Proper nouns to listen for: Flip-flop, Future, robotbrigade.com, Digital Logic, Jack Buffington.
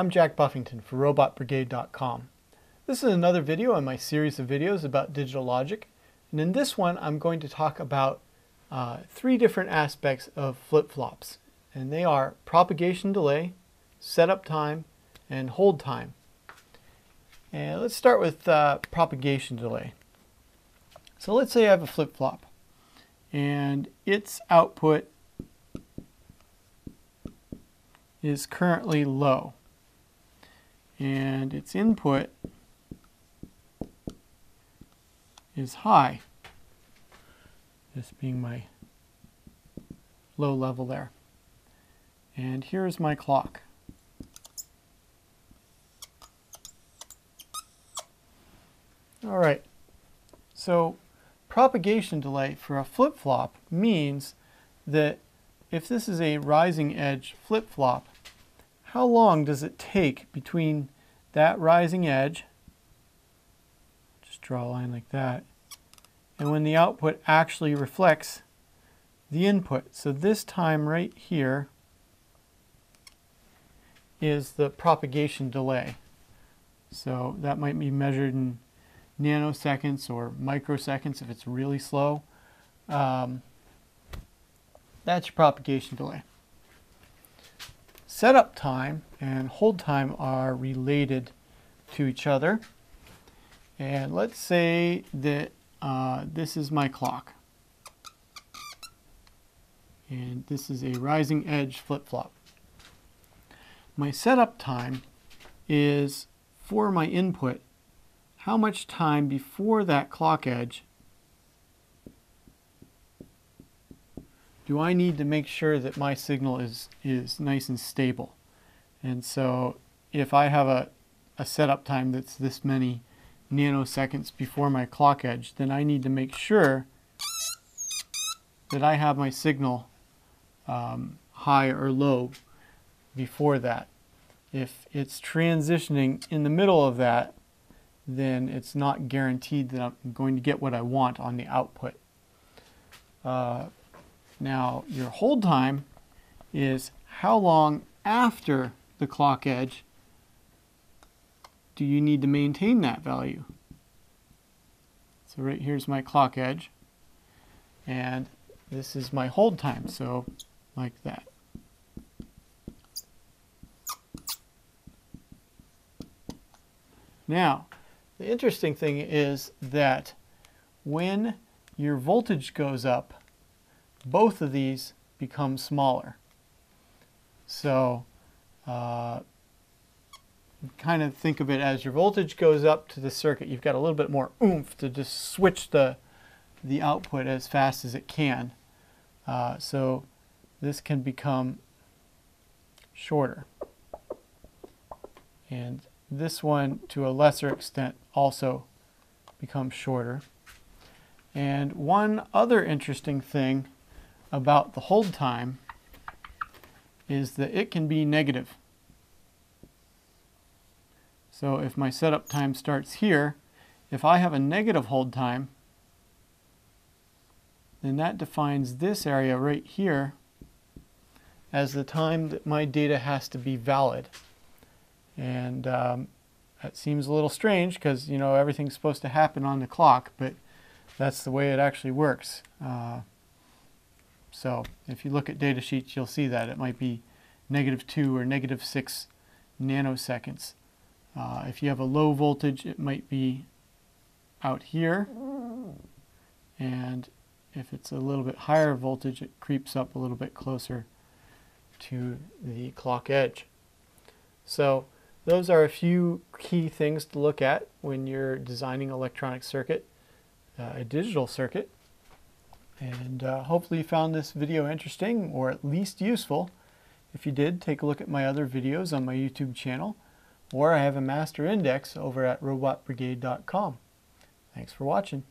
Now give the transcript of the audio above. I'm Jack Buffington for robotbrigade.com. This is another video in my series of videos about digital logic, and in this one I'm going to talk about three different aspects of flip-flops, and they are propagation delay, setup time, and hold time. And let's start with propagation delay. So let's say I have a flip-flop and its output is currently low and its input is high, this being my low level there. And here's my clock. All right, so propagation delay for a flip-flop means that if this is a rising edge flip-flop, how long does it take between that rising edge, just draw a line like that, and when the output actually reflects the input? So this time right here is the propagation delay. So that might be measured in nanoseconds or microseconds if it's really slow. That's your propagation delay. Setup time and hold time are related to each other. And let's say that this is my clock. And this is a rising edge flip-flop. My setup time is for my input. How much time before that clock edge do I need to make sure that my signal is nice and stable? And so if I have a setup time that's this many nanoseconds before my clock edge, then I need to make sure that I have my signal high or low before that. If it's transitioning in the middle of that, then it's not guaranteed that I'm going to get what I want on the output. Now your hold time is how long after the clock edge do you need to maintain that value. So right here's my clock edge and this is my hold time, so like that. Now the interesting thing is that when your voltage goes up, both of these become smaller. So kind of think of it as your voltage goes up to the circuit, you've got a little bit more oomph to just switch the output as fast as it can. So this can become shorter. And this one, to a lesser extent, also becomes shorter. And one other interesting thing about the hold time is that it can be negative. So if my setup time starts here, if I have a negative hold time, then that defines this area right here as the time that my data has to be valid. And that seems a little strange because, you know, everything's supposed to happen on the clock, but that's the way it actually works. So if you look at data sheets, you'll see that it might be -2 or -6 nanoseconds. If you have a low voltage, it might be out here. And if it's a little bit higher voltage, it creeps up a little bit closer to the clock edge. So those are a few key things to look at when you're designing electronic circuit, a digital circuit. And hopefully you found this video interesting or at least useful. If you did, take a look at my other videos on my YouTube channel, or I have a master index over at robotbrigade.com. Thanks for watching.